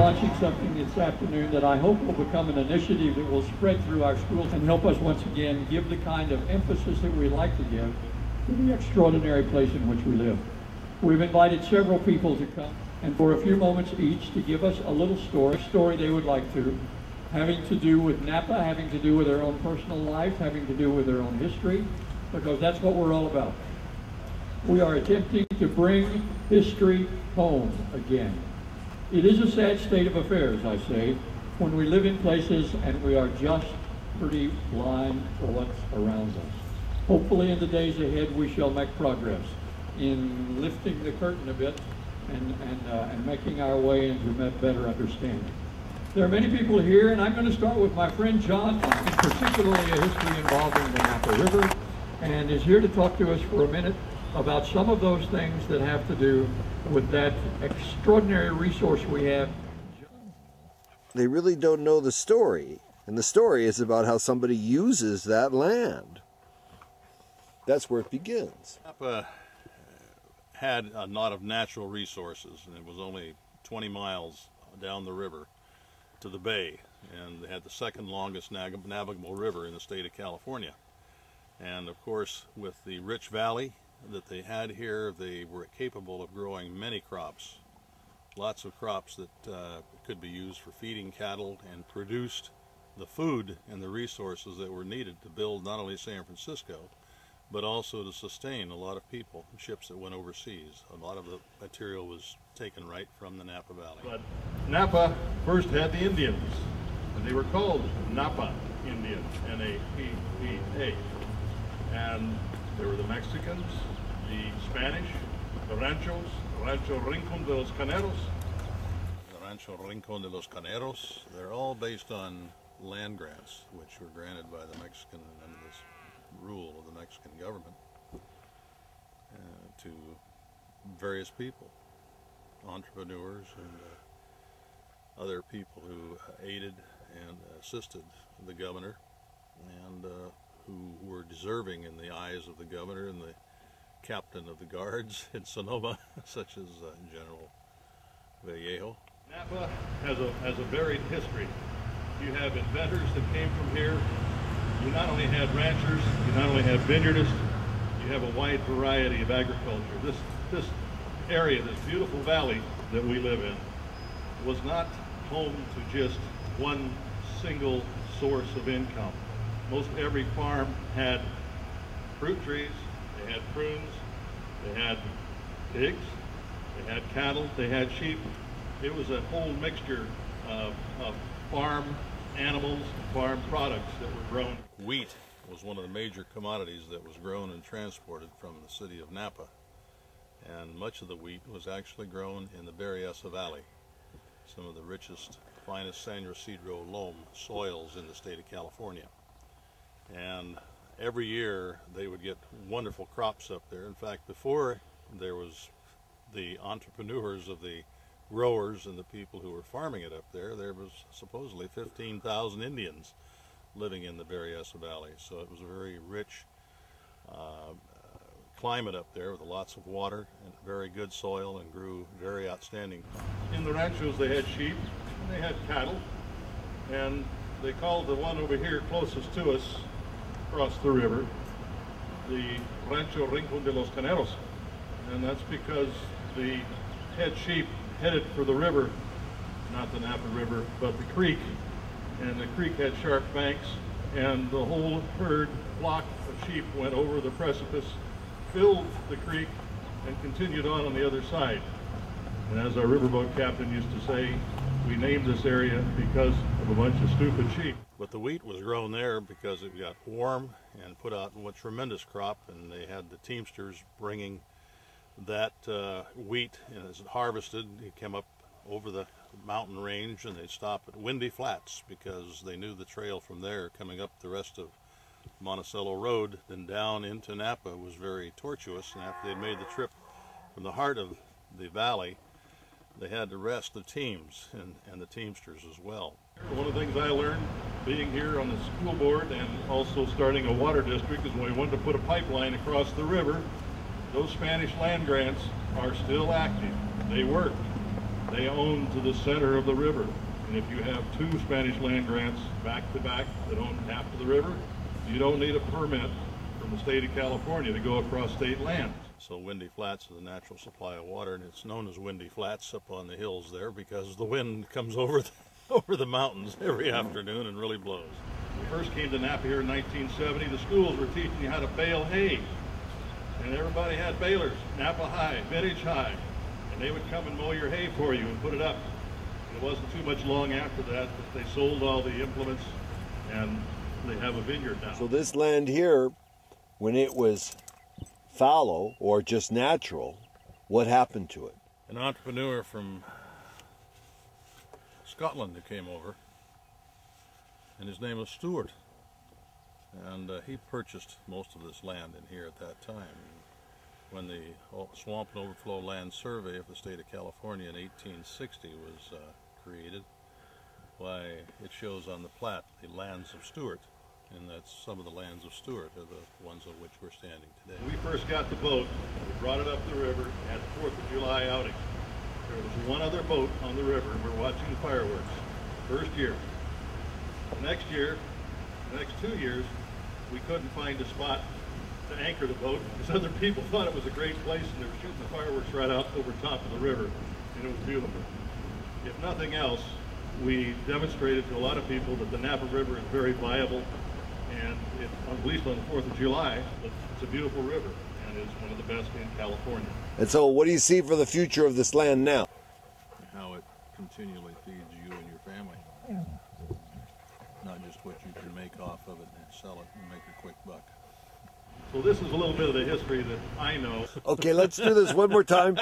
launching something this afternoon that I hope will become an initiative that will spread through our schools and help us once again give the kind of emphasis that we like to give to the extraordinary place in which we live. We've invited several people to come and for a few moments each to give us a little story they would like to, having to do with Napa, having to do with their own personal life, having to do with their own history, because that's what we're all about. We are attempting to bring history home again. It is a sad state of affairs, I say, when we live in places and we are just pretty blind to what's around us. Hopefully in the days ahead we shall make progress in lifting the curtain a bit and making our way into a better understanding. There are many people here, and I'm going to start with my friend John, particularly a history involving the Napa River, and is here to talk to us for a minute about some of those things that have to do with that extraordinary resource we have. They really don't know the story, and the story is about how somebody uses that land. That's where it begins. Napa had a lot of natural resources, and it was only 20 miles down the river to the bay, and they had the second longest navigable river in the state of California. And of course, with the rich valley that they had here, they were capable of growing many crops, lots of crops that could be used for feeding cattle and produced the food and the resources that were needed to build not only San Francisco, but also to sustain a lot of people, ships that went overseas. A lot of the material was taken right from the Napa Valley. But Napa first had the Indians, and they were called Napa Indians, N-A-P-E-A. And there were the Mexicans, the Spanish, the Ranchos, Rancho Rincon de los Caneros. The Rancho Rincon de los Caneros, they're all based on land grants, which were granted by the Mexican under this rule of the Mexican government to various people, entrepreneurs and other people who aided and assisted the governor and who were deserving in the eyes of the governor and the captain of the guards in Sonoma, such as General Vallejo. Napa has a varied history. You have inventors that came from here. You not only had ranchers, you not only had vineyardists, you have a wide variety of agriculture. This area, this beautiful valley that we live in, was not home to just one single source of income. Most every farm had fruit trees, they had prunes, they had pigs, they had cattle, they had sheep. It was a whole mixture of farm animals, farm products that were grown. Wheat was one of the major commodities that was grown and transported from the city of Napa. And much of the wheat was actually grown in the Berryessa Valley, some of the richest, finest San Jacinto loam soils in the state of California. And every year they would get wonderful crops up there. In fact, before there was the entrepreneurs of the growers and the people who were farming it up there, there was supposedly 15,000 Indians living in the Berryessa Valley. So it was a very rich climate up there with lots of water and very good soil, and grew very outstanding. In the ranchos they had sheep, and they had cattle, and they called the one over here closest to us across the river the Rancho Rincon de los Caneros, and that's because the head sheep headed for the river, not the Napa River, but the creek. And the creek had sharp banks, and the whole herd flock of sheep went over the precipice, filled the creek, and continued on the other side. And as our riverboat captain used to say, we named this area because of a bunch of stupid sheep. But the wheat was grown there because it got warm and put out a tremendous crop, and they had the Teamsters bringing that wheat, and as it harvested, it came up over the mountain range, and they stopped at Windy Flats because they knew the trail from there coming up the rest of Monticello Road and down into Napa was very tortuous. And after they made the trip from the heart of the valley, they had to rest the teams and the Teamsters as well. One of the things I learned being here on the school board and also starting a water district is when we wanted to put a pipeline across the river, those Spanish land grants are still active. They work. they own to the center of the river. And if you have two Spanish land grants back to back that own half of the river, you don't need a permit from the state of California to go across state land. So Windy Flats is a natural supply of water, and it's known as Windy Flats up on the hills there because the wind comes over the mountains every afternoon and really blows. When we first came to Napa here in 1970, the schools were teaching you how to bale hay. And everybody had balers, Napa High, Vintage High. And they would come and mow your hay for you and put it up. It wasn't too much long after that that they sold all the implements, and they have a vineyard now. So this land here, when it was fallow or just natural, what happened to it? An entrepreneur from Scotland who came over, and his name was Stewart, and he purchased most of this land in here at that time. When the Swamp and Overflow Land Survey of the state of California in 1860 was created, why, it shows on the plat the lands of Stewart, and that's some of the lands of Stewart are the ones on which we're standing today. When we first got the boat, we brought it up the river at the 4th of July outing. There was one other boat on the river, and we're watching fireworks. First year. Next year, the next 2 years, we couldn't find a spot to anchor the boat, because other people thought it was a great place and they were shooting the fireworks right out over top of the river, and it was beautiful. If nothing else, we demonstrated to a lot of people that the Napa River is very viable, and at least on the 4th of July, it's a beautiful river, and it's one of the best in California. And so what do you see for the future of this land now? How it continually feeds you and your family. Not just what you can make off of it and sell it and make a quick buck. So this is a little bit of the history that I know. Okay, let's do this one more time.